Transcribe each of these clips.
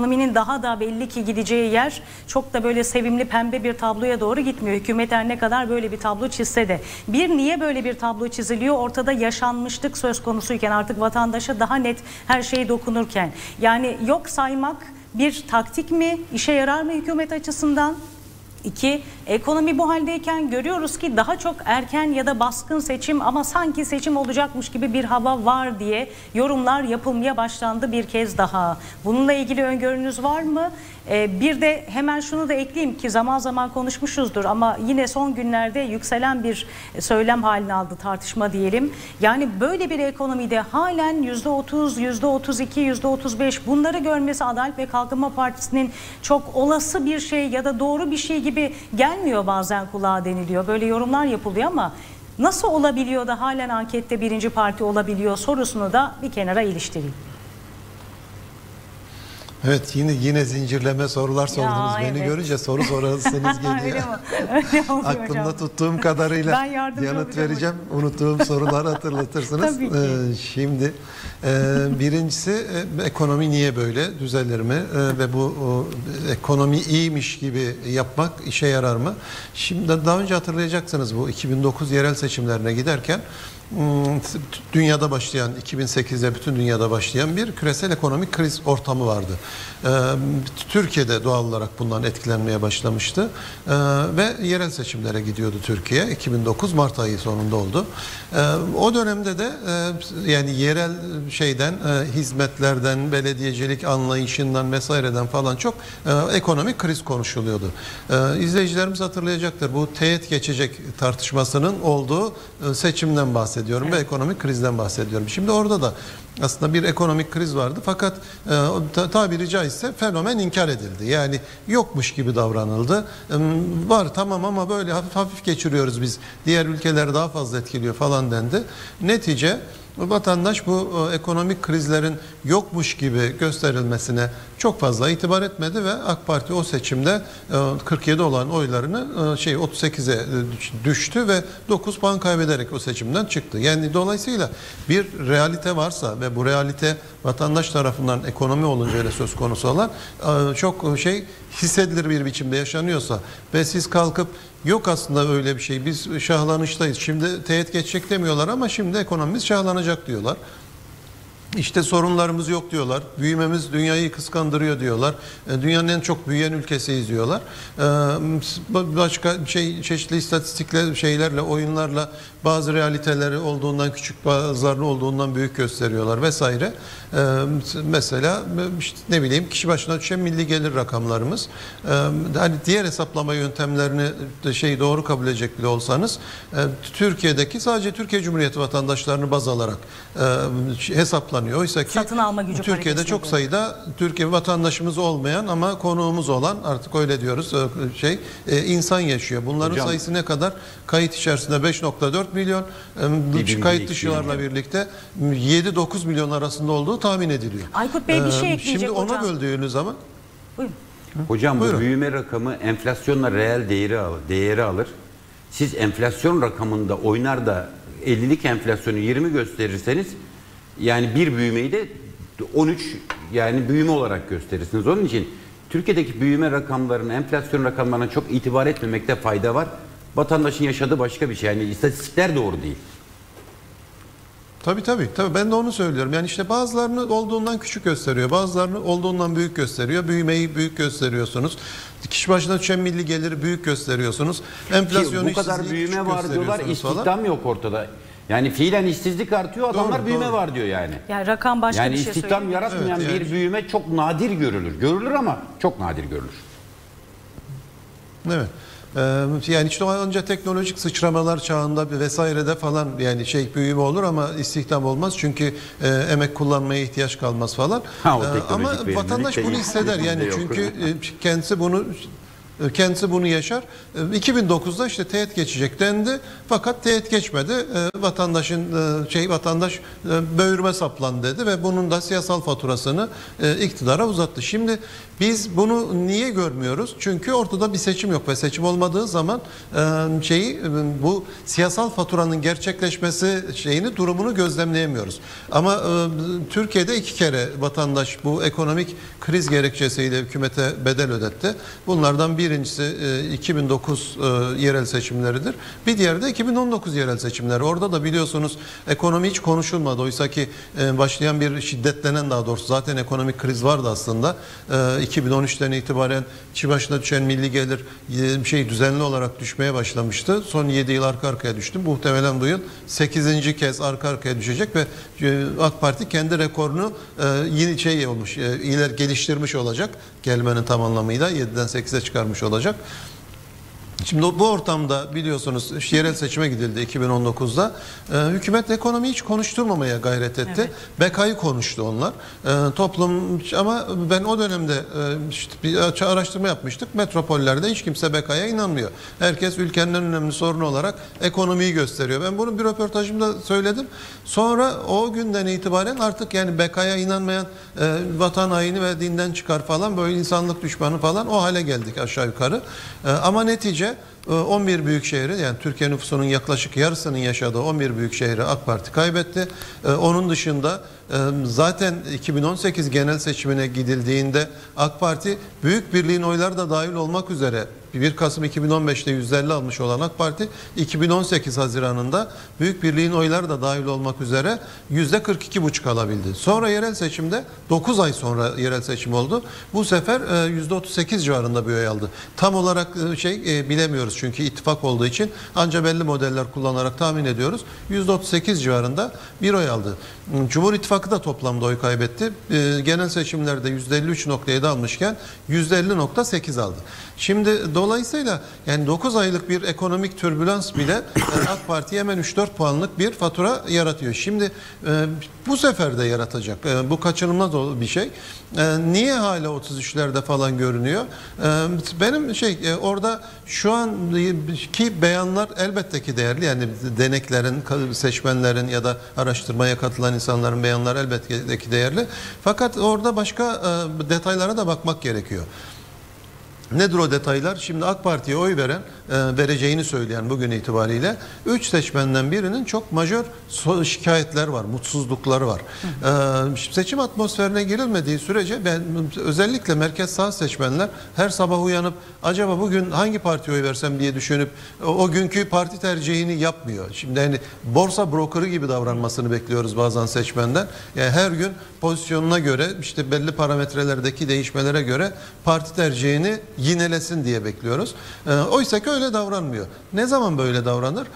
Ekonominin daha da belli ki gideceği yer çok da böyle sevimli pembe bir tabloya doğru gitmiyor. Hükümet her ne kadar böyle bir tablo çizse de. Bir, niye böyle bir tablo çiziliyor? Ortada yaşanmışlık söz konusuyken, artık vatandaşa daha net her şey dokunurken. Yani yok saymak bir taktik mi? İşe yarar mı hükümet açısından? İki, ekonomi bu haldeyken görüyoruz ki daha çok erken ya da baskın seçim, ama sanki seçim olacakmış gibi bir hava var diye yorumlar yapılmaya başlandı bir kez daha. Bununla ilgili öngörünüz var mı? Bir de hemen şunu da ekleyeyim ki zaman zaman konuşmuşuzdur ama yine son günlerde yükselen bir söylem halini aldı, tartışma diyelim. Yani böyle bir ekonomide halen %30, %32, %35 bunları görmesi Adalet ve Kalkınma Partisi'nin çok olası bir şey ya da doğru bir şey gibi gelmiyor bazen kulağa deniliyor. Böyle yorumlar yapılıyor ama nasıl olabiliyor da halen ankette birinci parti olabiliyor sorusunu da bir kenara iliştireyim. Evet, yine zincirleme sorular sordunuz. Beni görünce soru sorasınız geliyor. Aklımda tuttuğum kadarıyla yanıt vereceğim. Unuttuğum soruları hatırlatırsınız. Şimdi birincisi, ekonomi niye böyle düzelir mi? Ve bu ekonomi iyiymiş gibi yapmak işe yarar mı? Şimdi daha önce hatırlayacaksınız, bu 2009 yerel seçimlerine giderken dünyada başlayan, 2008'de bütün dünyada başlayan bir küresel ekonomik kriz ortamı vardı. Türkiye'de doğal olarak bundan etkilenmeye başlamıştı ve yerel seçimlere gidiyordu Türkiye. 2009 Mart ayı sonunda oldu. O dönemde de yani yerel şeyden, hizmetlerden, belediyecilik anlayışından vesaireden falan çok ekonomik kriz konuşuluyordu. İzleyicilerimiz hatırlayacaktır, bu teğet geçecek tartışmasının olduğu seçimden bahsediyordu. Evet. Ve ekonomik krizden bahsediyorum. Şimdi orada da aslında bir ekonomik kriz vardı fakat tabiri caizse fenomen inkar edildi. Yani yokmuş gibi davranıldı. Var tamam ama böyle hafif hafif geçiriyoruz biz. Diğer ülkeler daha fazla etkiliyor falan dendi. Netice vatandaş bu ekonomik krizlerin yokmuş gibi gösterilmesine çok fazla itibar etmedi ve AK Parti o seçimde 47 olan oylarını 38'e düştü ve 9 puan kaybederek o seçimden çıktı. Yani dolayısıyla bir realite varsa ve bu realite vatandaş tarafından ekonomi olunca öyle söz konusu olan çok hissedilir bir biçimde yaşanıyorsa ve siz kalkıp yok aslında öyle bir şey, biz şahlanıştayız, şimdi teğet geçecek demiyorlar ama şimdi ekonomimiz şahlanacak diyorlar. İşte sorunlarımız yok diyorlar. Büyümemiz dünyayı kıskandırıyor diyorlar. Dünyanın en çok büyüyen ülkesiyiz diyorlar. Başka çeşitli istatistikler, şeylerle, oyunlarla bazı realiteleri olduğundan küçük, bazılarını olduğundan büyük gösteriyorlar vesaire. Mesela kişi başına düşen milli gelir rakamlarımız. Hani diğer hesaplama yöntemlerini doğru kabul edecek bile olsanız Türkiye'deki sadece Türkiye Cumhuriyeti vatandaşlarını baz alarak hesaplanıyor. Oysa ki Türkiye'de çok sayıda Türkiye vatandaşımız olmayan ama konuğumuz olan, artık öyle diyoruz, insan yaşıyor. Bunların sayısı ne kadar? Kayıt içerisinde 5,4 milyon, kayıt dışılarla birlikte 7-9 milyon arasında olduğu tahmin ediliyor. Aykut Bey bir şey ekleyecek şimdi ona hocam. Böldüğünüz zaman. Buyurun. Hocam bu büyüme rakamı enflasyonla reel değeri alır. Siz enflasyon rakamında oynar da 50'lik enflasyonu 20 gösterirseniz, yani bir büyümeyi de 13 yani büyüme olarak gösterirsiniz. Onun için Türkiye'deki büyüme rakamlarına, enflasyon rakamlarına çok itibar etmemekte fayda var. Vatandaşın yaşadığı başka bir şey. Yani istatistikler doğru değil. Tabii. Ben de onu söylüyorum. Yani bazılarını olduğundan küçük gösteriyor. Bazılarını olduğundan büyük gösteriyor. Büyümeyi büyük gösteriyorsunuz. Kişi başına düşen milli geliri büyük gösteriyorsunuz. Enflasyonu bu kadar büyüme var diyorlar. İstihdam falan yok ortada. Yani fiilen işsizlik artıyor, adamlar büyüme var diyor yani. Yani rakam başka bir şey söylüyor. Yani istihdam yaratmayan bir büyüme çok nadir görülür. Görülür ama çok nadir görülür. Evet. Yani ancak teknolojik sıçramalar çağında vesairede falan büyüme olur ama istihdam olmaz çünkü emek kullanmaya ihtiyaç kalmaz falan. Ama vatandaş bunu hisseder yani çünkü kendisi bunu Kendisi bunu yaşar. 2009'da işte teğet geçecek dendi. Fakat teğet geçmedi. Vatandaş böğürme saplan dedi ve bunun da siyasal faturasını iktidara uzattı. Şimdi biz bunu niye görmüyoruz? Çünkü ortada bir seçim yok ve seçim olmadığı zaman bu siyasal faturanın gerçekleşmesi durumunu gözlemleyemiyoruz. Ama Türkiye'de iki kere vatandaş bu ekonomik kriz gerekçesiyle hükümete bedel ödetti. Bunlardan birincisi 2009 yerel seçimleridir. Bir diğeri de 2019 yerel seçimleri. Orada da biliyorsunuz ekonomi hiç konuşulmadı. Oysa ki başlayan bir şiddetlenen, daha doğrusu zaten ekonomik kriz vardı aslında. 2013'ten itibaren çi başına düşen milli gelir düzenli olarak düşmeye başlamıştı. Son 7 yıl arka arkaya düştü. Muhtemelen bu yıl 8. kez arka arkaya düşecek ve AK Parti kendi rekorunu yeni geliştirmiş olacak. Gelmenin tam anlamıyla 7'den 8'e çıkarmış olacak. Şimdi bu ortamda biliyorsunuz yerel seçime gidildi 2019'da. Hükümet ekonomiyi hiç konuşturmamaya gayret etti. Evet. Bekayı konuştu onlar. Ama ben o dönemde bir araştırma yapmıştık. Metropollerde hiç kimse bekaya inanmıyor. Herkes ülkenin en önemli sorunu olarak ekonomiyi gösteriyor. Ben bunu bir röportajımda söyledim. Sonra o günden itibaren artık bekaya inanmayan vatan haini ve dinden çıkar falan, böyle insanlık düşmanı falan o hale geldik aşağı yukarı. Ama netice 11 büyük şehri, Türkiye nüfusunun yaklaşık yarısının yaşadığı 11 büyük şehri AK Parti kaybetti. Onun dışında zaten 2018 genel seçimine gidildiğinde AK Parti Büyük Birliğin oyları da dahil olmak üzere 1 Kasım 2015'te %50 almış olan AK Parti 2018 Haziran'ında Büyük Birliğin oyları da dahil olmak üzere %42,5 alabildi. Sonra yerel seçimde 9 ay sonra yerel seçim oldu. Bu sefer %38 civarında bir oy aldı. Tam olarak bilemiyoruz çünkü ittifak olduğu için, ancak belli modeller kullanarak tahmin ediyoruz. %38 civarında bir oy aldı. Cumhur İttifakı da toplamda oy kaybetti. Genel seçimlerde %53,7 almışken %50,8 aldı. Şimdi dolayısıyla 9 aylık bir ekonomik türbülans bile AK Parti'ye hemen 3-4 puanlık bir fatura yaratıyor. Şimdi bu sefer de yaratacak. Bu kaçınılmaz bir şey. Niye hala 33'lerde falan görünüyor? Benim orada şu anki beyanlar elbette ki değerli. Deneklerin, seçmenlerin ya da araştırmaya katılan insanların beyanları elbette ki değerli. Fakat orada başka detaylara da bakmak gerekiyor. Nedir o detaylar? Şimdi AK Parti'ye oy veren, vereceğini söyleyen bugün itibariyle 3 seçmenden birinin çok majör şikayetler var, mutsuzlukları var. Seçim atmosferine girilmediği sürece özellikle merkez sağ seçmenler her sabah uyanıp acaba bugün hangi partiye oy versem diye düşünüp o günkü parti tercihini yapmıyor. Şimdi borsa brokeri gibi davranmasını bekliyoruz bazen seçmenden. Her gün pozisyonuna göre belli parametrelerdeki değişmelere göre parti tercihini yinelesin diye bekliyoruz. Oysa ki öyle davranmıyor. Ne zaman böyle davranır?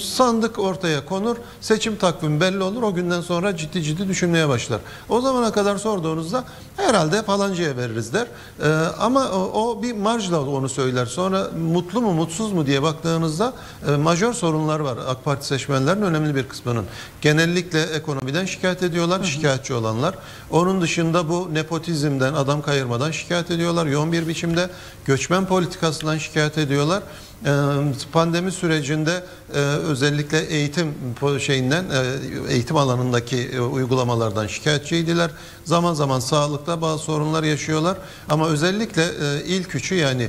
Sandık ortaya konur, seçim takvimi belli olur, o günden sonra ciddi ciddi düşünmeye başlar. O zamana kadar sorduğunuzda herhalde falancıya veririz der. Ama o bir marjla onu söyler. Sonra mutlu mu mutsuz mu diye baktığınızda majör sorunlar var AK Parti seçmenlerinin önemli bir kısmının. Genellikle ekonomiden şikayet ediyorlar, şikayetçi olanlar. Onun dışında bu nepotizmden, adam kayırmadan şikayet ediyorlar yoğun bir biçimde. Göçmen politikasından şikayet ediyorlar. Pandemi sürecinde özellikle eğitim alanındaki uygulamalardan şikayetçiydiler. Zaman zaman sağlıkta bazı sorunlar yaşıyorlar. Ama özellikle ilk üçü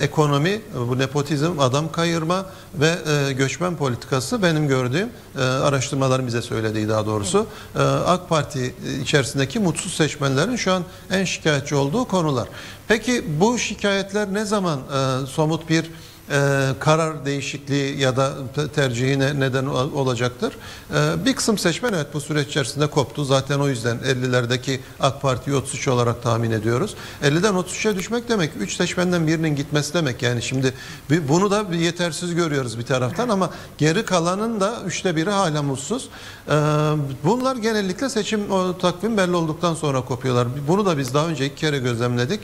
ekonomi, bu nepotizm, adam kayırma ve göçmen politikası benim gördüğüm, araştırmaların bize söylediği daha doğrusu, AK Parti içerisindeki mutsuz seçmenlerin şu an en şikayetçi olduğu konular. Peki bu şikayetler ne zaman somut bir karar değişikliği ya da tercihine neden olacaktır? Bir kısım seçmen bu süreç içerisinde koptu. Zaten o yüzden 50'lerdeki AK Parti'yi 33 olarak tahmin ediyoruz. 50'den 33'e düşmek demek 3 seçmenden birinin gitmesi demek. Şimdi bunu da yetersiz görüyoruz bir taraftan ama geri kalanın da 3'te 1'i hala mutsuz. Bunlar genellikle seçim takvim belli olduktan sonra kopuyorlar. Bunu da biz daha önce 2 kere gözlemledik.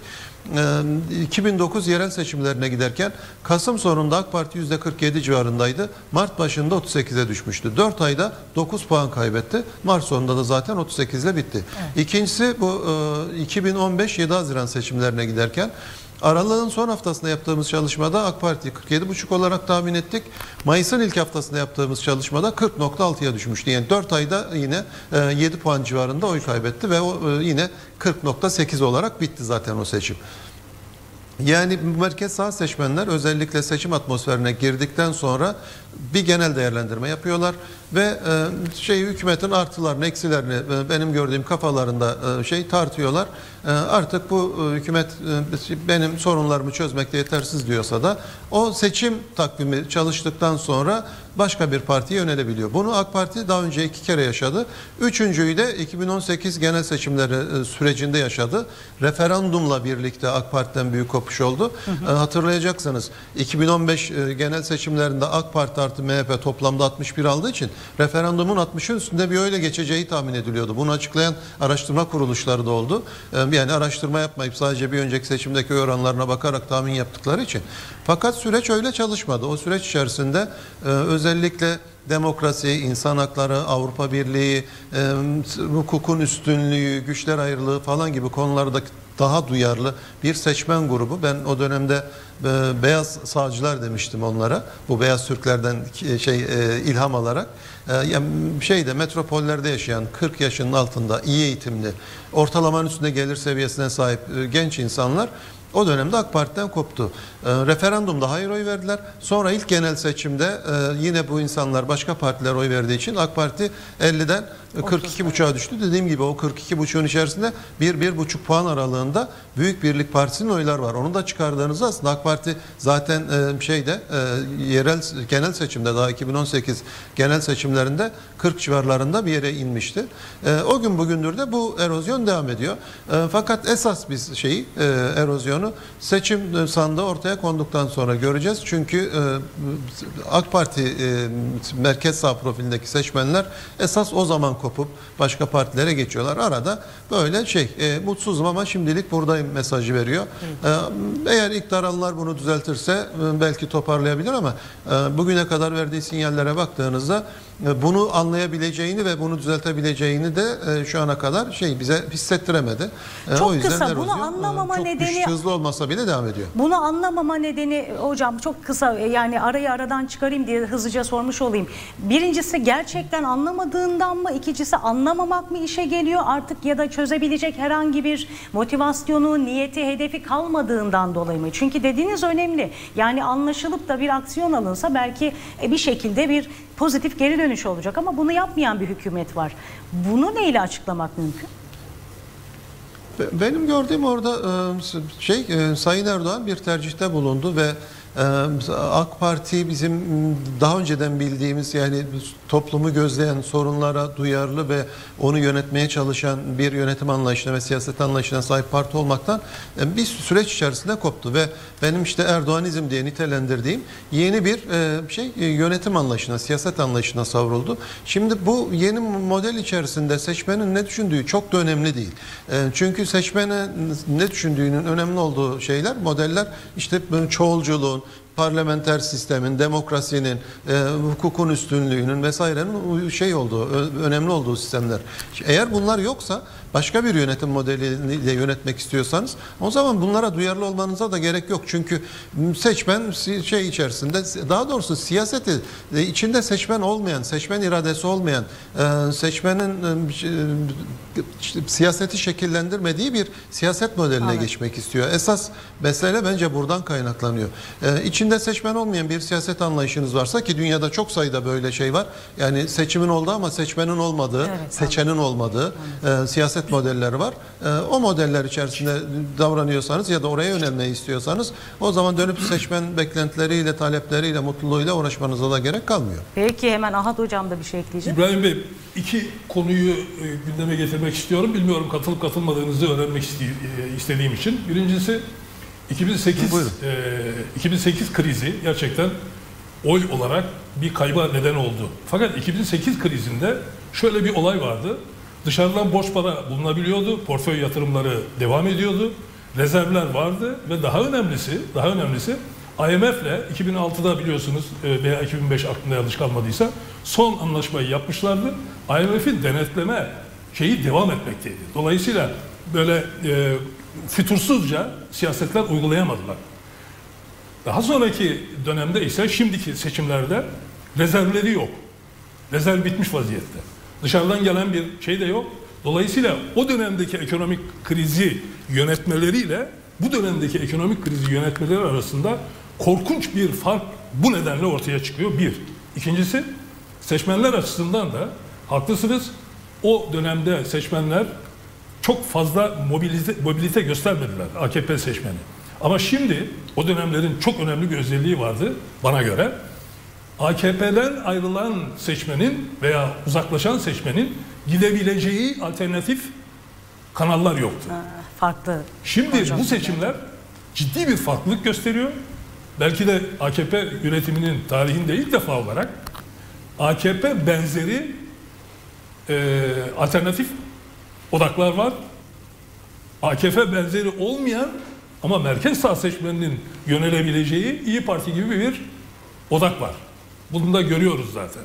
2009 yerel seçimlerine giderken Kasım Kasım sonunda AK Parti %47 civarındaydı. Mart başında 38'e düşmüştü. 4 ayda 9 puan kaybetti. Mart sonunda da zaten 38 ile bitti. Evet. İkincisi bu 2015 7 Haziran seçimlerine giderken Aralık'ın son haftasında yaptığımız çalışmada AK Parti'yi 47,5 olarak tahmin ettik. Mayıs'ın ilk haftasında yaptığımız çalışmada 40,6'ya düşmüştü. Yani 4 ayda yine 7 puan civarında oy kaybetti ve o yine 40,8 olarak bitti zaten o seçim. Yani merkez sağ seçmenler özellikle seçim atmosferine girdikten sonra bir genel değerlendirme yapıyorlar ve hükümetin artılarını, eksilerini benim gördüğüm kafalarında tartıyorlar. Artık bu hükümet benim sorunlarımı çözmekte yetersiz diyorsa da o seçim takvimi çalıştıktan sonra başka bir partiye yönelebiliyor. Bunu AK Parti daha önce 2 kere yaşadı. 3.'ü de 2018 genel seçimleri sürecinde yaşadı. Referandumla birlikte AK Parti'den büyük kopuş oldu. Hatırlayacaksınız 2015 genel seçimlerinde AK Parti artı MHP toplamda 61 aldığı için referandumun 60'ın üstünde bir oyla geçeceği tahmin ediliyordu. Bunu açıklayan araştırma kuruluşları da oldu. Yani araştırma yapmayıp sadece bir önceki seçimdeki oranlarına bakarak tahmin yaptıkları için. Fakat süreç öyle çalışmadı. O süreç içerisinde özellikle demokrasi, insan hakları, Avrupa Birliği, hukukun üstünlüğü, güçler ayrılığı falan gibi konulardaki daha duyarlı bir seçmen grubu. Ben o dönemde beyaz sağcılar demiştim onlara. Bu beyaz Türklerden ilham alarak. Metropollerde yaşayan 40 yaşının altında iyi eğitimli, ortalamanın üstünde gelir seviyesine sahip genç insanlar o dönemde AK Parti'den koptu. Referandumda hayır oy verdiler. Sonra ilk genel seçimde yine bu insanlar başka partilere oy verdiği için AK Parti 50'den 42,5'a düştü. Dediğim gibi o 42,5'un içerisinde 1-1,5 puan aralığında Büyük Birlik Partisi'nin oylar var. Onu da çıkardığınızda aslında AK Parti zaten yerel genel seçimde daha 2018 genel seçimlerinde 40 civarlarında bir yere inmişti. O gün bugündür de bu erozyon devam ediyor. Fakat esas biz erozyonu seçim sandığı ortaya konduktan sonra göreceğiz. Çünkü AK Parti merkez sağ profilindeki seçmenler esas o zaman kopup başka partilere geçiyorlar. Arada böyle mutsuzum ama şimdilik buradayım mesajı veriyor. Evet. Eğer iktidarlar bunu düzeltirse belki toparlayabilir ama bugüne kadar verdiği sinyallere baktığınızda bunu anlayabileceğini ve bunu düzeltebileceğini de şu ana kadar bize hissettiremedi. Çok o yüzden kısa bunu anlamama çok nedeni hızlı olmasa bile devam ediyor. Bunu anlamama nedeni hocam çok kısa yani arayı aradan çıkarayım diye hızlıca sormuş olayım. Birincisi gerçekten anlamadığından mı? İkincisi anlamamak mı işe geliyor artık ya da çözebilecek herhangi bir motivasyonu, niyeti, hedefi kalmadığından dolayı mı? Çünkü dediğiniz önemli. Yani anlaşılıp da bir aksiyon alınsa belki bir şekilde bir pozitif geri dönüş olacak ama bunu yapmayan bir hükümet var. Bunu neyle açıklamak mümkün? Benim gördüğüm orada Sayın Erdoğan bir tercihte bulundu ve AK Parti bizim daha önceden bildiğimiz toplumu gözleyen, sorunlara duyarlı ve onu yönetmeye çalışan bir yönetim anlayışına ve siyaset anlayışına sahip parti olmaktan bir süreç içerisinde koptu ve benim Erdoğanizm diye nitelendirdiğim yeni bir yönetim anlayışına, siyaset anlayışına savruldu. Şimdi bu yeni model içerisinde seçmenin ne düşündüğü çok da önemli değil. Çünkü seçmenin ne düşündüğünün önemli olduğu modeller çoğulculuğun, parlamenter sistemin, demokrasinin, hukukun üstünlüğünün vesairenin önemli olduğu sistemler. Eğer bunlar yoksa başka bir yönetim modeliyle yönetmek istiyorsanız o zaman bunlara duyarlı olmanıza da gerek yok. Çünkü seçmen içerisinde daha doğrusu siyaseti içinde seçmen olmayan, seçmen iradesi olmayan, seçmenin siyaseti şekillendirmediği bir siyaset modeline geçmek istiyor. Esas mesele bence buradan kaynaklanıyor. İçinde seçmen olmayan bir siyaset anlayışınız varsa ki dünyada çok sayıda böyle var. Yani seçimin oldu ama seçmenin olmadığı, seçenin olmadığı siyaset modelleri var. O modeller içerisinde davranıyorsanız ya da oraya yönelmeyi istiyorsanız o zaman dönüp seçmen beklentileriyle, talepleriyle, mutluluğuyla uğraşmanıza da gerek kalmıyor. Peki hemen Ahat Hocam da bir şey ekleyecek. İbrahim Bey, 2 konuyu gündeme getirmek istiyorum. Bilmiyorum katılıp katılmadığınızı öğrenmek istediğim için. Birincisi 2008 krizi gerçekten oy olarak bir kayba neden oldu. Fakat 2008 krizinde şöyle bir olay vardı. Dışarıdan borç para bulunabiliyordu, portföy yatırımları devam ediyordu, rezervler vardı ve daha önemlisi IMF'le 2006'da biliyorsunuz veya 2005 aklımda yanlış kalmadıysa son anlaşmayı yapmışlardı. IMF'in denetleme şeyi devam etmekteydi. Dolayısıyla böyle fütursuzca siyasetler uygulayamadılar. Daha sonraki dönemde ise şimdiki seçimlerde rezervleri yok. Rezerv bitmiş vaziyette. Dışarıdan gelen bir şey de yok. Dolayısıyla o dönemdeki ekonomik krizi yönetmeleriyle bu dönemdeki ekonomik krizi yönetmeleri arasında korkunç bir fark bu nedenle ortaya çıkıyor. Bir. İkincisi, seçmenler açısından da haklısınız. O dönemde seçmenler çok fazla mobilite göstermediler, AKP seçmeni. Ama şimdi o dönemlerin çok önemli bir özelliği vardı bana göre. AKP'den ayrılan seçmenin veya uzaklaşan seçmenin gidebileceği alternatif kanallar yoktu. Farklı. Şimdi bu seçimler ciddi bir farklılık gösteriyor. Belki de AKP yönetiminin tarihinde ilk defa olarak AKP benzeri alternatif odaklar var. AKP benzeri olmayan ama merkez sağ seçmeninin yönelebileceği İYİ Parti gibi bir odak var. Bunu da görüyoruz zaten.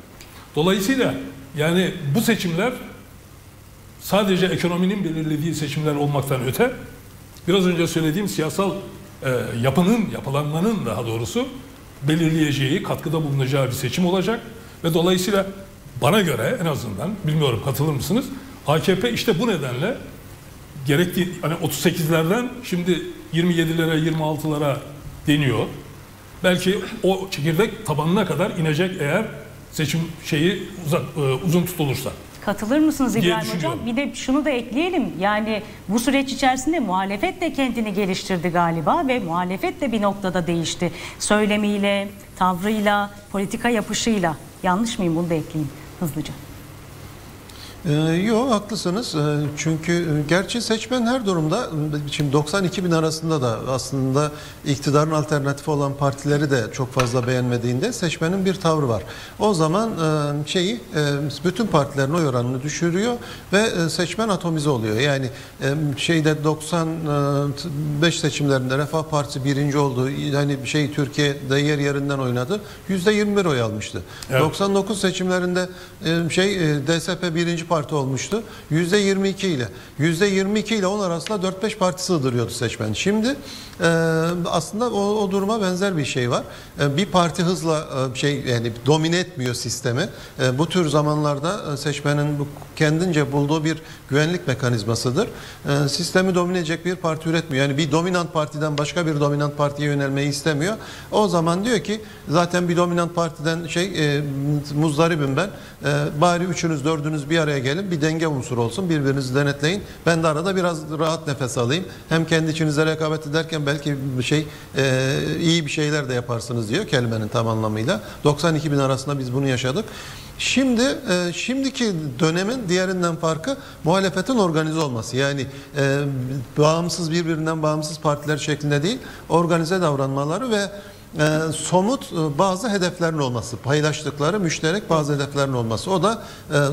Dolayısıyla yani bu seçimler sadece ekonominin belirlediği seçimler olmaktan öte, biraz önce söylediğim siyasal yapılanmanın daha doğrusu belirleyeceği, katkıda bulunacağı bir seçim olacak. Ve dolayısıyla bana göre en azından, bilmiyorum katılır mısınız, AKP işte bu nedenle gerektiği, hani 38'lerden şimdi 27'lere, 26'lara deniyor. Belki o çekirdek tabanına kadar inecek eğer seçim şeyi uzun tutulursa. Katılır mısınız İbrahim Hocam? Bir de şunu da ekleyelim. Yani bu süreç içerisinde muhalefet de kendini geliştirdi galiba ve muhalefet de bir noktada değişti. Söylemiyle, tavrıyla, politika yapışıyla. Yanlış mıyım? Bunu da ekleyeyim hızlıca. Yok, haklısınız. Çünkü gerçi seçmen her durumda, şimdi 92 bin arasında da aslında iktidarın alternatifi olan partileri de çok fazla beğenmediğinde seçmenin bir tavrı var. O zaman bütün partilerin oy oranını düşürüyor ve seçmen atomize oluyor. Yani 95 seçimlerinde Refah Partisi birinci oldu. Yani Türkiye'de yer yerinden oynadı. %21 oy almıştı. Evet. 99 seçimlerinde DSP birinci parti olmuştu. %22 ile. %22 ile onun arasında 4-5 parti sığdırıyordu seçmen. Şimdi aslında o duruma benzer bir şey var. Bir parti hızla domine etmiyor sistemi. Bu tür zamanlarda seçmenin kendince bulduğu bir güvenlik mekanizmasıdır. Sistemi domine edecek bir parti üretmiyor. Yani bir dominant partiden başka bir dominant partiye yönelmeyi istemiyor. O zaman diyor ki zaten bir dominant partiden muzdaribim ben. Bari üçünüz, dördünüz bir araya gelin. Bir denge unsuru olsun. Birbirinizi denetleyin. Ben de arada biraz rahat nefes alayım. Hem kendi içinizde rekabet ederken belki iyi bir şeyler de yaparsınız diyor kelimenin tam anlamıyla. 92 bin arasında biz bunu yaşadık. Şimdi şimdiki dönemin diğerinden farkı muhalefetin organize olması. Yani birbirinden bağımsız partiler şeklinde değil, organize davranmaları ve somut bazı hedeflerin olması, paylaştıkları müşterek bazı hedeflerin olması. O da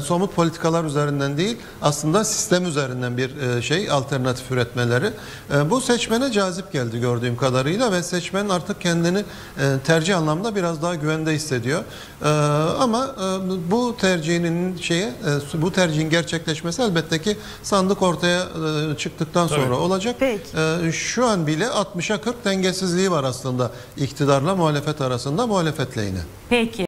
somut politikalar üzerinden değil, aslında sistem üzerinden bir alternatif üretmeleri. Bu seçmene cazip geldi gördüğüm kadarıyla ve seçmen artık kendini tercih anlamında biraz daha güvende hissediyor. Ama bu tercihin gerçekleşmesi elbette ki sandık ortaya çıktıktan sonra olacak. Şu an bile 60'a 40 dengesizliği var aslında iktidar. İktidarla muhalefet arasında, muhalefet lehine. Peki.